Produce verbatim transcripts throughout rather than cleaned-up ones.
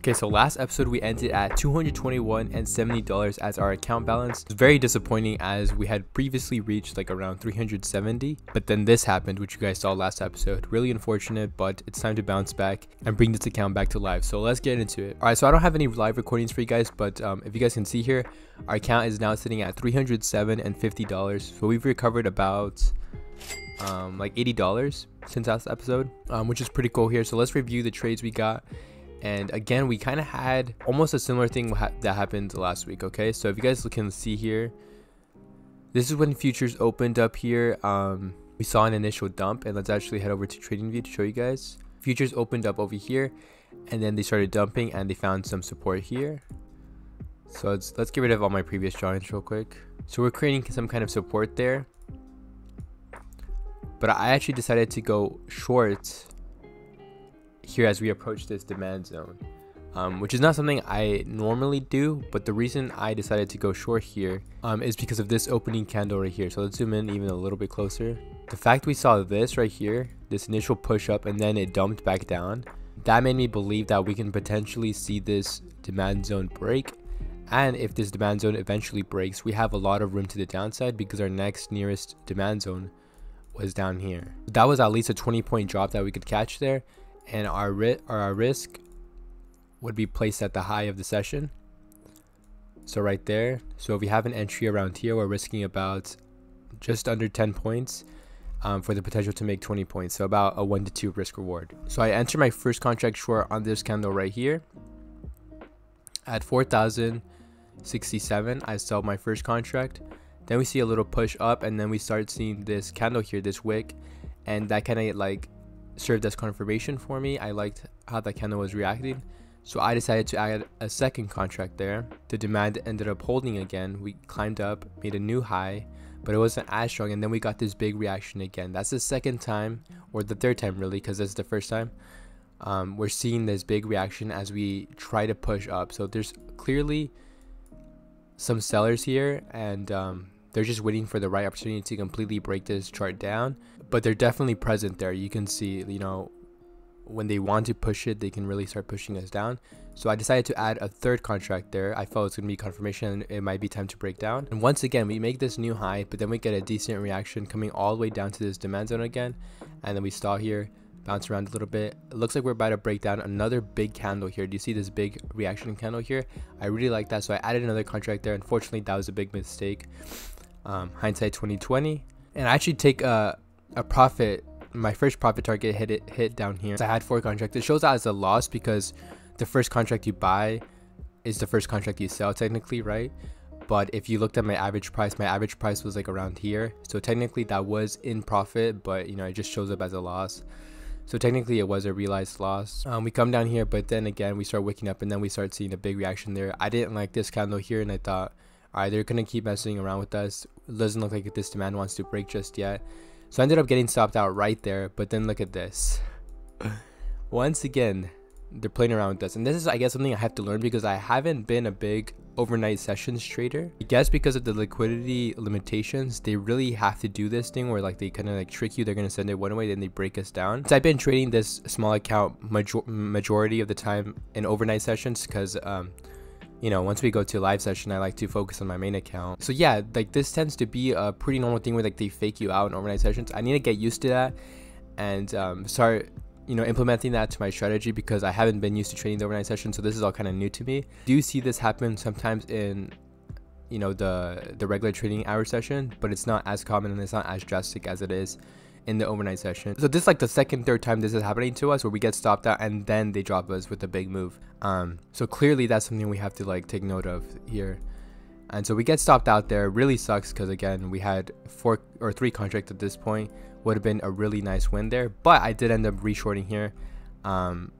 Okay, so last episode we ended at two hundred twenty-one dollars and seventy cents as our account balance. It's very disappointing as we had previously reached like around three hundred seventy dollars, but then this happened, which you guys saw last episode. Really unfortunate, but it's time to bounce back and bring this account back to life. So let's get into it. All right, so I don't have any live recordings for you guys, but um, if you guys can see here, our account is now sitting at three hundred seven dollars and fifty cents. So we've recovered about um, like eighty dollars since last episode, um, which is pretty cool here. So let's review the trades we got. And again, we kind of had almost a similar thing ha that happened last week. Okay, so if you guys can see here, this is when futures opened up here. Um, we saw an initial dump, and let's actually head over to TradingView to show you guys. Futures opened up over here, and then they started dumping, and they found some support here. So let's, let's get rid of all my previous drawings real quick. So we're creating some kind of support there. But I actually decided to go short here as we approach this demand zone, um, which is not something I normally do, but the reason I decided to go short here um, is because of this opening candle right here. So let's zoom in even a little bit closer. The fact we saw this right here, this initial push up, and then it dumped back down, that made me believe that we can potentially see this demand zone break. And if this demand zone eventually breaks, we have a lot of room to the downside because our next nearest demand zone was down here. That was at least a twenty point drop that we could catch there. And our, ri or our risk would be placed at the high of the session. So right there. So if we have an entry around here, we're risking about just under ten points um, for the potential to make twenty points. So about a one to two risk reward. So I entered my first contract short on this candle right here. At four thousand sixty-seven, I sell my first contract. Then we see a little push up, and then we start seeing this candle here, this wick. And that kind of like served as confirmation for me. I liked how that candle was reacting, so I decided to add a second contract there. The demand ended up holding again. We climbed up, made a new high, but it wasn't as strong, and then we got this big reaction again. That's the second time, or the third time really, because that's the first time um, we're seeing this big reaction as we try to push up. So there's clearly some sellers here, and um, they're just waiting for the right opportunity to completely break this chart down, but they're definitely present there. You can see, you know, when they want to push it, they can really start pushing us down. So I decided to add a third contract there. I felt it's going to be confirmation. It might be time to break down. And once again, we make this new high, but then we get a decent reaction coming all the way down to this demand zone again. And then we stall here, bounce around a little bit. It looks like we're about to break down another big candle here. Do you see this big reaction candle here? I really like that. So I added another contract there. Unfortunately, that was a big mistake. Um, hindsight twenty twenty, and I actually take a, a profit. My first profit target hit it hit down here. So I had four contracts. It shows that as a loss because the first contract you buy is the first contract you sell technically, right? But if you looked at my average price, my average price was like around here, so technically that was in profit, but you know, it just shows up as a loss. So technically it was a realized loss. Um, we come down here, but then again we start waking up, and then we start seeing a big reaction there. I didn't like this candle here, and I thought, all right, they're gonna keep messing around with us. It doesn't look like this demand wants to break just yet. So I ended up getting stopped out right there, but then look at this. Once again, they're playing around with us. And this is, I guess, something I have to learn because I haven't been a big overnight sessions trader. I guess because of the liquidity limitations, they really have to do this thing where like they kind of like trick you. They're gonna send it one way, then they break us down. So I've been trading this small account major majority of the time in overnight sessions because, um, you know, once we go to a live session, I like to focus on my main account. So yeah, like this tends to be a pretty normal thing where like they fake you out in overnight sessions. I need to get used to that and um, start, you know, implementing that to my strategy because I haven't been used to trading the overnight session. So this is all kind of new to me. Do you see this happen sometimes in, you know, the, the regular trading hour session, but it's not as common and it's not as drastic as it is in the overnight session. So this is like the second, third time this is happening to us where we get stopped out and then they drop us with a big move. Um, so clearly that's something we have to like take note of here. And so we get stopped out there. It really sucks because again, we had four or three contracts at this point. Would have been a really nice win there, but I did end up reshorting here. Um,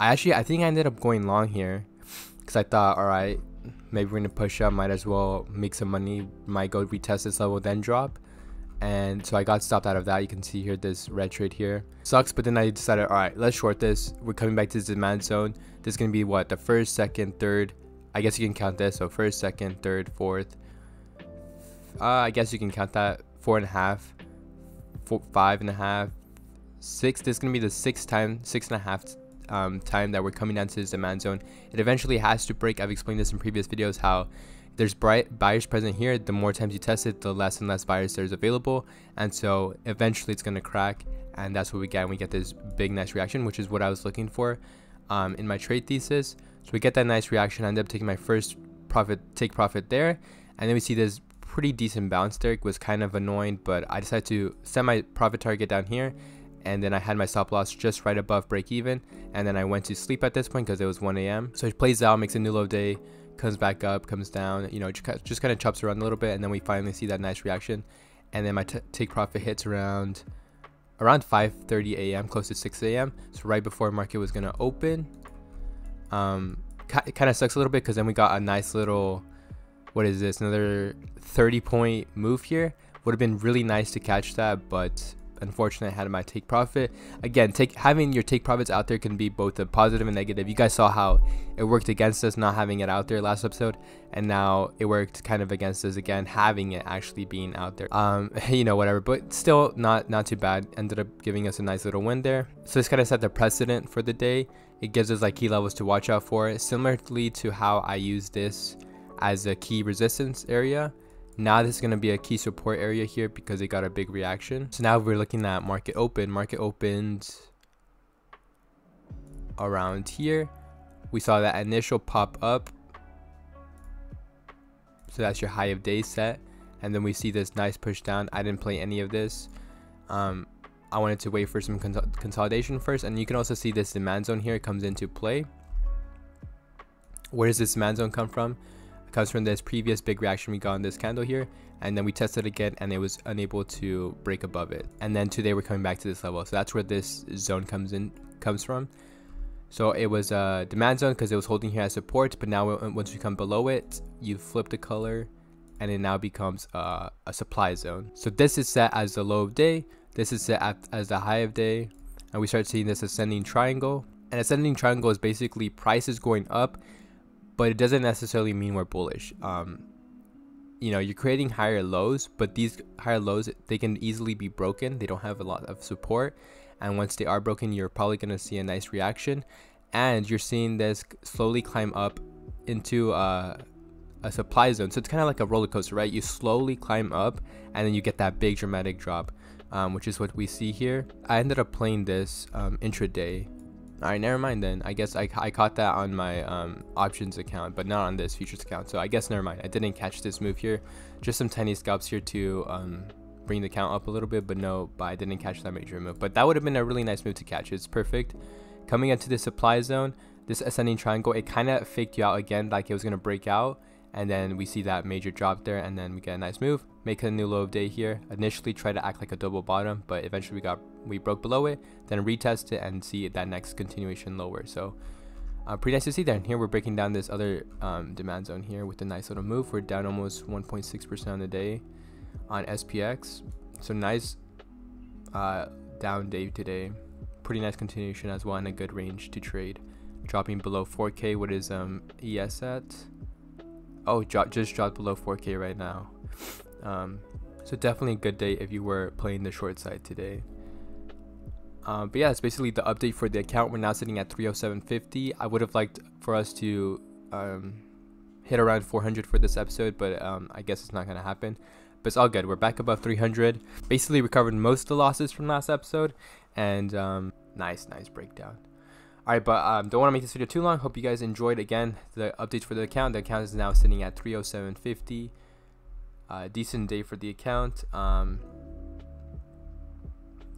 I actually, I think I ended up going long here because I thought, all right, maybe we're going to push up, might as well make some money, might go retest this level, then drop. And so I got stopped out of that. You can see here this red trade here sucks, but then I decided, all right, let's short this. We're coming back to this demand zone. This is gonna be what, the first, second, third, I guess you can count this. So first, second, third, fourth, uh, I guess you can count that, four and a half, four, five and a half, six. This is gonna be the sixth time, six and a half um, time that we're coming down to this demand zone, it eventually has to break. I've explained this in previous videos, how there's buyers present here. The more times you test it, the less and less buyers there's available, and so eventually it's going to crack, and that's what we get. And we get this big nice reaction, which is what I was looking for um, in my trade thesis. So we get that nice reaction. I end up taking my first profit, take profit there, and then we see this pretty decent bounce there. It was kind of annoying, but I decided to set my profit target down here, and then I had my stop loss just right above break even, and then I went to sleep at this point because it was one A M So it plays out, makes a new low day, comes back up, comes down, you know, just, just kind of chops around a little bit, and then we finally see that nice reaction, and then my t take profit hits around around five thirty A M close to six A M So right before market was gonna open. Um, it kind of sucks a little bit because then we got a nice little, what is this, another thirty point move here. Would have been really nice to catch that, but unfortunately I had my take profit. Again, take having your take profits out there can be both a positive and negative. You guys saw how it worked against us not having it out there last episode, and now it worked kind of against us again having it actually being out there. Um you know, whatever, but still not not too bad. Ended up giving us a nice little win there. So this kind of set the precedent for the day. It gives us like key levels to watch out for, similarly to how I use this as a key resistance area. Now this is going to be a key support area here because it got a big reaction. So now we're looking at market open. Market opened around here. We saw that initial pop up. So that's your high of day set. And then we see this nice push down. I didn't play any of this. Um, I wanted to wait for some cons consolidation first. And you can also see this demand zone here comes into play. Where does this demand zone come from? Comes from this previous big reaction we got on this candle here, and then we tested again and it was unable to break above it, and then today we're coming back to this level. So that's where this zone comes in comes from. So it was a demand zone because it was holding here as support, but now once you come below it, you flip the color and it now becomes a, a supply zone. So this is set as the low of day, this is set as the high of day, and we start seeing this ascending triangle. An ascending triangle is basically prices going up, but it doesn't necessarily mean we're bullish. Um, you know, you're creating higher lows, but these higher lows, they can easily be broken. They don't have a lot of support. And once they are broken, you're probably gonna see a nice reaction. And you're seeing this slowly climb up into uh, a supply zone. So it's kind of like a roller coaster, right? You slowly climb up and then you get that big dramatic drop, um, which is what we see here. I ended up playing this um, intraday. All right, never mind then. I guess I, I caught that on my um, options account, but not on this futures account. So I guess never mind. I didn't catch this move here. Just some tiny scalps here to um, bring the count up a little bit, but no, but I didn't catch that major move. But that would have been a really nice move to catch. It's perfect. Coming into the supply zone, this ascending triangle, it kind of faked you out again, like it was going to break out. And then we see that major drop there, and then we get a nice move. Make a new low of day here. Initially try to act like a double bottom, but eventually we got we broke below it, then retest it and see that next continuation lower. So uh, pretty nice to see that. And here we're breaking down this other um, demand zone here with a nice little move. We're down almost one point six percent on the day on S P X. So nice uh, down day today. Pretty nice continuation as well, and a good range to trade. Dropping below four K. What is um, E S at? Oh, drop, just dropped below four K right now. Um, so definitely a good day if you were playing the short side today. Um, but yeah, it's basically the update for the account. We're now sitting at three oh seven fifty. I would have liked for us to um, hit around four hundred for this episode, but um, I guess it's not going to happen. But it's all good. We're back above three hundred. Basically recovered most of the losses from last episode. And um, nice, nice breakdown. Alright, but um, don't want to make this video too long. Hope you guys enjoyed. Again, the updates for the account. The account is now sitting at three oh seven fifty. Uh, decent day for the account. Um,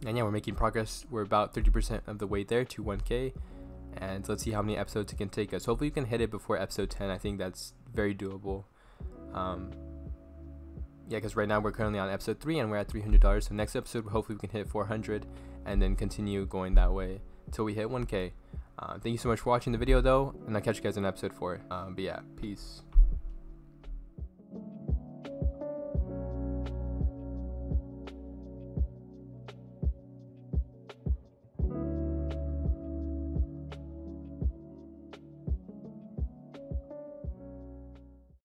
and yeah, we're making progress. We're about thirty percent of the way there to one K. And let's see how many episodes it can take us. Hopefully, you can hit it before episode ten. I think that's very doable. Um, yeah, because right now we're currently on episode three and we're at three hundred dollars. So next episode, hopefully, we can hit four hundred and then continue going that way until we hit one K. Uh, thank you so much for watching the video though, and I'll catch you guys in episode four. Um, but yeah, peace.